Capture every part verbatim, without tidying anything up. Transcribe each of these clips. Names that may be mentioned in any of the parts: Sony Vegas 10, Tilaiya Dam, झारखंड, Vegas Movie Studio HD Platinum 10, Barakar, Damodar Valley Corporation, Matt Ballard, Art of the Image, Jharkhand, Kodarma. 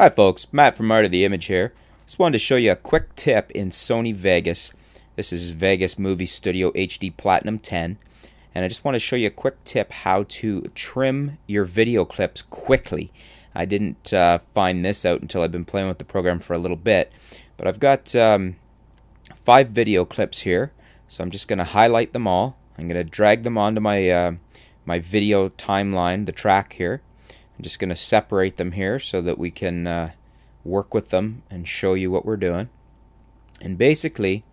Hi folks, Matt from Art of the Image here. Just wanted to show you a quick tip in Sony Vegas. This is Vegas Movie Studio H D Platinum ten. And I just want to show you a quick tip how to trim your video clips quickly. I didn't uh, find this out until I've been playing with the program for a little bit. But I've got um, five video clips here. So I'm just going to highlight them all. I'm going to drag them onto my, uh, my video timeline, the track here. I'm just going to separate them here so that we can uh, work with them and show you what we're doing. And basically,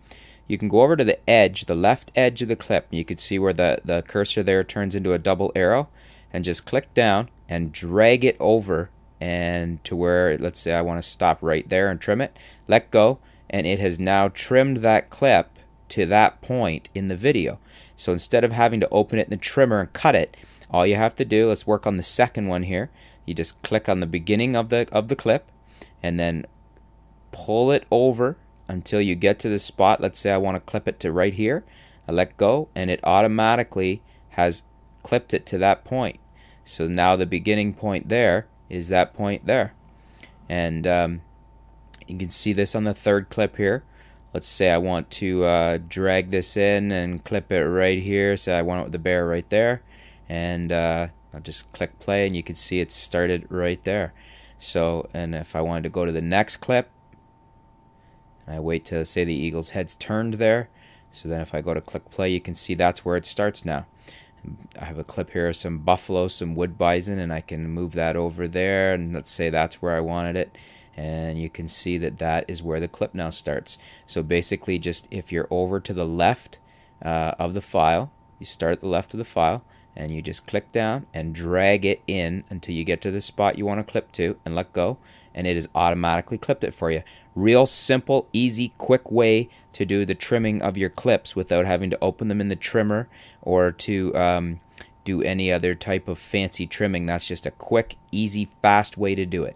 you can go over to the edge, the left edge of the clip. And you can see where the, the cursor there turns into a double arrow. And just click down and drag it over and to where, let's say I want to stop right there and trim it. Let go. And it has now trimmed that clip to that point in the video. So instead of having to open it in the trimmer and cut it, all you have to do, let's work on the second one here. You just click on the beginning of the of the clip and then pull it over until you get to the spot. Let's say I want to clip it to right here. I let go and it automatically has clipped it to that point. So now the beginning point there is that point there. And um, you can see this on the third clip here. Let's say I want to uh, drag this in and clip it right here. So I want it with the bear right there. And uh, I'll just click play and you can see it started right there. So, and if I wanted to go to the next clip, I wait till, say, the eagle's head's turned there. So then if I go to click play, you can see that's where it starts now. I have a clip here of some buffalo, some wood bison, and I can move that over there. And let's say that's where I wanted it. And you can see that that is where the clip now starts. So basically, just if you're over to the left uh, of the file, you start at the left of the file. And you just click down and drag it in until you get to the spot you want to clip to and let go, and it has automatically clipped it for you. Real simple, easy, quick way to do the trimming of your clips without having to open them in the trimmer or to um, do any other type of fancy trimming. That's just a quick, easy, fast way to do it.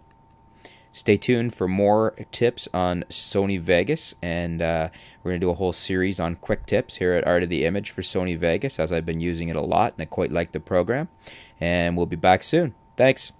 Stay tuned for more tips on Sony Vegas, and uh, we're going to do a whole series on quick tips here at Art of the Image for Sony Vegas, as I've been using it a lot and I quite like the program. And we'll be back soon. Thanks.